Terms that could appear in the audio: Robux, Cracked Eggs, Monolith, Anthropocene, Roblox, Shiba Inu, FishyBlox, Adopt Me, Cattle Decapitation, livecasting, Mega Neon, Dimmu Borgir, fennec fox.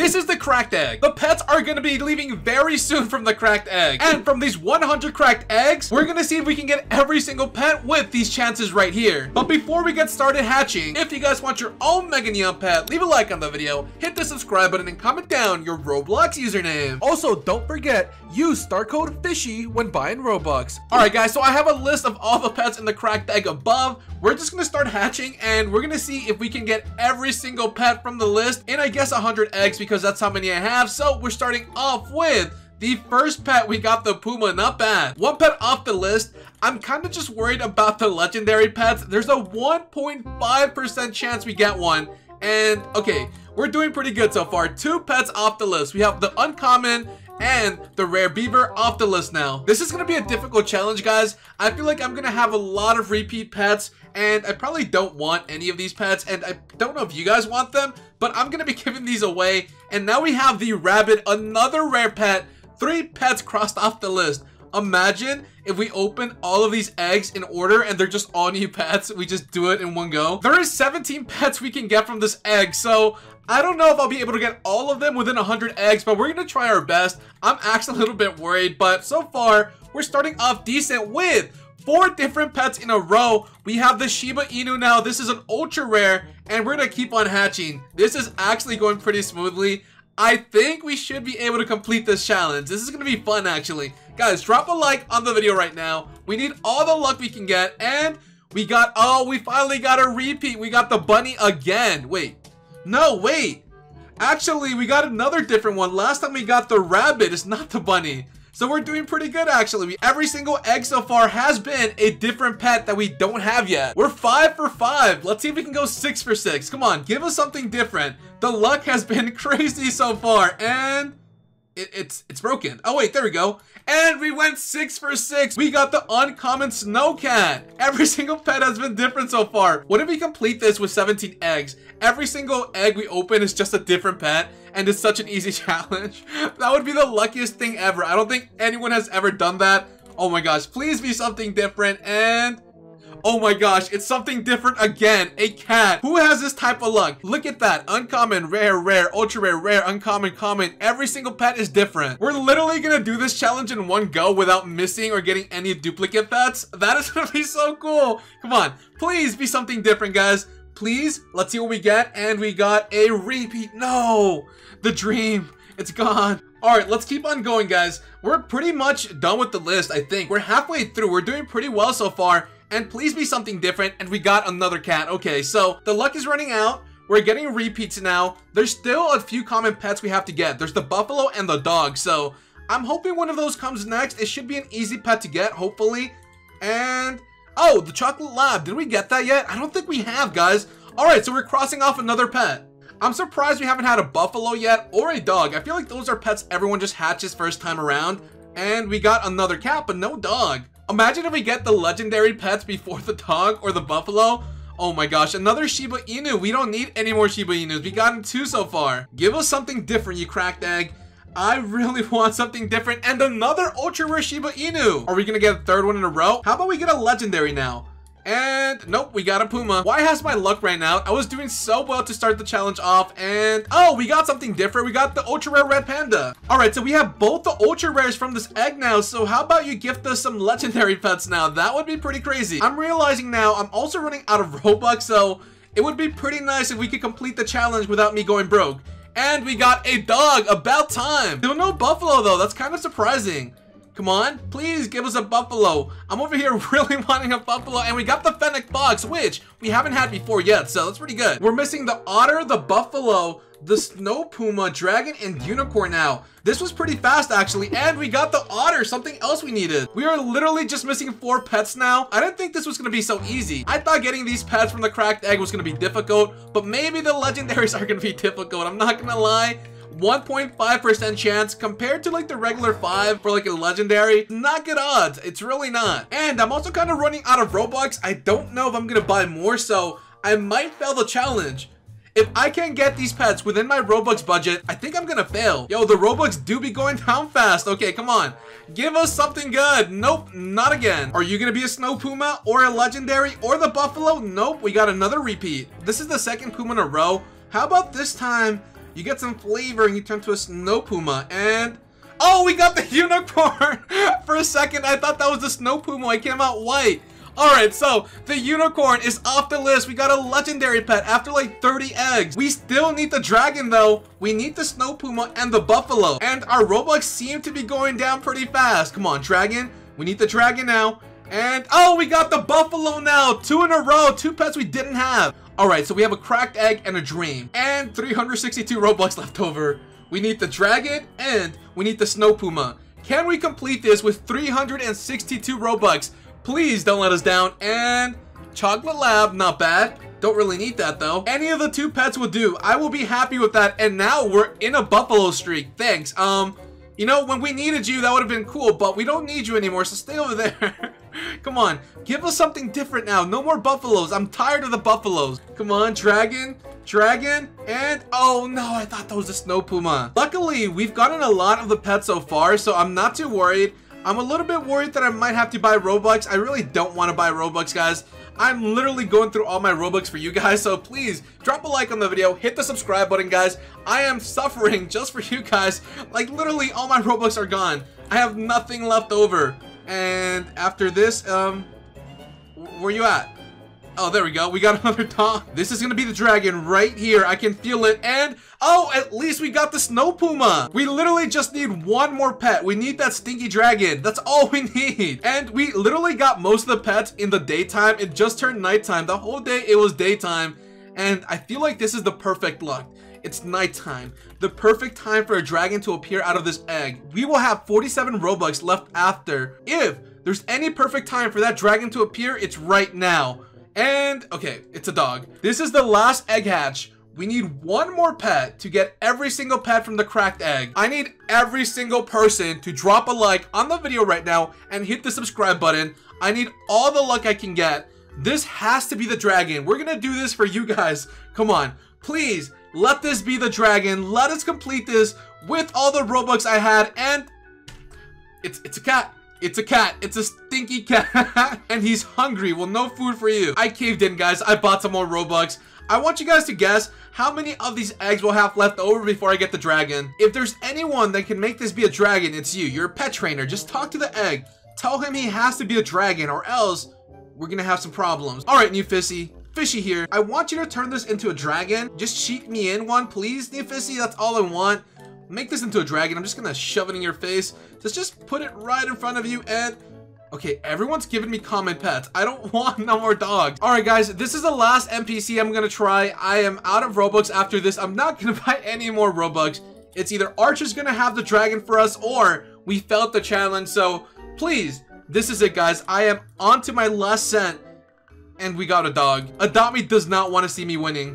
This is the cracked egg. The pets are going to be leaving very soon from the cracked egg. And from these 100 cracked eggs, we're going to see if we can get every single pet with these chances right here. But before we get started hatching, if you guys want your own Mega Neon pet, leave a like on the video, hit the subscribe button, and comment down your Roblox username. Also, don't forget, use star code FISHY when buying Robux. Alright guys, so I have a list of all the pets in the cracked egg above. We're just going to start hatching, and we're going to see if we can get every single pet from the list, and I guess 100 eggs because that's how many I have. So we're starting off with the first pet. We got the puma, not bad. One pet off the list. I'm kind of just worried about the legendary pets. There's a 1.5% chance we get one. And okay, we're doing pretty good so far. Two pets off the list. We have the uncommon and the rare beaver off the list now. This is going to be a difficult challenge, guys. I feel like I'm going to have a lot of repeat pets, and I probably don't want any of these pets, and I don't know if you guys want them, but I'm going to be giving these away. And now we have the rabbit, another rare pet. Three pets crossed off the list. Imagine if we open all of these eggs in order and they're just all new pets. We just do it in one go. There is 17 pets we can get from this egg, so I don't know if I'll be able to get all of them within 100 eggs, but we're gonna try our best. I'm actually a little bit worried, but so far we're starting off decent with 4 different pets in a row. We have the Shiba Inu now. This is an ultra rare, and we're gonna keep on hatching. This is actually going pretty smoothly. I think we should be able to complete this challenge. This is gonna be fun, actually. Guys, drop a like on the video right now. We need all the luck we can get, and we got, oh, we finally got a repeat. We got the bunny again. Wait, no, wait. Actually, we got another different one. Last time we got the rabbit, it's not the bunny. So we're doing pretty good, actually. Every single egg so far has been a different pet that we don't have yet. We're 5 for 5. Let's see if we can go 6 for 6. Come on, give us something different. The luck has been crazy so far, and it's broken. Oh wait, there we go. And we went 6 for 6. We got the uncommon snow cat. Every single pet has been different so far. What if we complete this with 17 eggs? Every single egg we open is just a different pet, and it's such an easy challenge. That would be the luckiest thing ever. I don't think anyone has ever done that. Oh my gosh, please be something different. And oh my gosh, it's something different again. A cat. Who has this type of luck? Look at that. Uncommon, rare, rare, ultra rare, rare, uncommon, common. Every single pet is different. We're literally gonna do this challenge in one go without missing or getting any duplicate pets. That is gonna be so cool. Come on, please be something different, guys. Please. Let's see what we get. And we got a repeat. No, the dream, it's gone. All right, let's keep on going, guys. We're pretty much done with the list. I think we're halfway through. We're doing pretty well so far. And please be something different. And we got another cat. Okay, so the luck is running out. We're getting repeats now. There's still a few common pets we have to get. There's the buffalo and the dog. So I'm hoping one of those comes next. It should be an easy pet to get, hopefully. And oh, the chocolate lab. Did we get that yet? I don't think we have, guys. All right, so we're crossing off another pet. I'm surprised we haven't had a buffalo yet or a dog. I feel like those are pets everyone just hatches first time around. And we got another cat, but no dog. Imagine if we get the legendary pets before the dog or the buffalo. Oh my gosh, another Shiba Inu. We don't need any more Shiba Inus. We got 2 so far. Give us something different, you cracked egg. I really want something different. And another ultra rare Shiba Inu. Are we gonna get a third one in a row? How about we get a legendary now? And nope, we got a puma. Why has my luck ran out? I was doing so well to start the challenge off, and oh, we got something different. We got the ultra rare red panda. All right, so we have both the ultra rares from this egg now. So how about you gift us some legendary pets now? That would be pretty crazy. I'm realizing now I'm also running out of Robux, so it would be pretty nice if we could complete the challenge without me going broke. And we got a dog. About time. There were no buffalo though. That's kind of surprising. Come on, please give us a buffalo. I'm over here really wanting a buffalo. And we got the fennec fox, which we haven't had before yet, so that's pretty good. We're missing the otter, the buffalo, the snow puma, dragon, and unicorn now. This was pretty fast, actually. And we got the otter, something else we needed. We are literally just missing 4 pets now. I didn't think this was gonna be so easy. I thought getting these pets from the cracked egg was gonna be difficult, but maybe the legendaries are gonna be difficult. I'm not gonna lie. 1.5% chance compared to like the regular 5 for like a legendary. Not good odds. It's really not. And I'm also kind of running out of Robux. I don't know if I'm gonna buy more, so I might fail the challenge. If I can't get these pets within my Robux budget, I think I'm gonna fail. Yo, the Robux do be going down fast. Okay, come on, give us something good. Nope, not again. Are you gonna be a snow puma or a legendary or the buffalo? Nope, we got another repeat. This is the second puma in a row. How about this time You get some flavor and you turn to a snow puma and... Oh, we got the unicorn! For a second, I thought that was the snow puma. I came out white. Alright, so the unicorn is off the list. We got a legendary pet after like 30 eggs. We still need the dragon though. We need the snow puma and the buffalo. And our Robux seem to be going down pretty fast. Come on, dragon. We need the dragon now. And oh, we got the buffalo now. 2 in a row. 2 pets we didn't have. Alright, so we have a cracked egg and a dream. And 362 Robux left over. We need the dragon and we need the snow puma. Can we complete this with 362 Robux? Please don't let us down. And chocolate lab, not bad. Don't really need that though. Any of the 2 pets will do. I will be happy with that. And now we're in a buffalo streak. Thanks. You know, when we needed you, that would have been cool, but we don't need you anymore, so stay over there. Come on, give us something different now. No more buffaloes. I'm tired of the buffaloes. Come on, dragon, dragon, and oh no, I thought that was a snow puma. Luckily, we've gotten a lot of the pets so far, so I'm not too worried. I'm a little bit worried that I might have to buy Robux. I really don't want to buy Robux, guys. I'm literally going through all my Robux for you guys, so please drop a like on the video, hit the subscribe button, guys. I am suffering just for you guys. Like, literally, all my Robux are gone. I have nothing left over. And after this, where you at? Oh, there we go. We got another Tom. This is gonna be the dragon right here. I can feel it. And oh, at least we got the snow puma. We literally just need one more pet. We need that stinky dragon. That's all we need. And we literally got most of the pets in the daytime. It just turned nighttime. The whole day it was daytime. And I feel like this is the perfect luck. It's nighttime. The perfect time for a dragon to appear out of this egg. We will have 47 Robux left after. If there's any perfect time for that dragon to appear, it's right now. And okay, it's a dog. This is the last egg hatch. We need one more pet to get every single pet from the cracked egg. I need every single person to drop a like on the video right now and hit the subscribe button. I need all the luck I can get. This has to be the dragon. We're gonna do this for you guys. Come on, please. Let this be the dragon. Let us complete this with all the Robux I had. And it's a cat. It's a cat. It's a stinky cat. And he's hungry. Well, no food for you. I caved in, guys. I bought some more Robux. I want you guys to guess how many of these eggs we'll have left over before I get the dragon. If there's anyone that can make this be a dragon, it's you. You're a pet trainer. Just talk to the egg. Tell him he has to be a dragon or else we're gonna have some problems. All right, new Fissy. Fishy here. I want you to turn this into a dragon. Just cheat me in one, please, new Fissy. That's all I want. Make this into a dragon. I'm just gonna shove it in your face. Just put it right in front of you. And okay, everyone's giving me common pets. I don't want no more dogs. All right, guys, this is the last NPC I'm gonna try. I am out of Robux after this. I'm not gonna buy any more Robux. It's either Archer's gonna have the dragon for us or we failed the challenge. So please, this is it, guys. I am on to my last cent. And we got a dog. Adopt Me does not want to see me winning.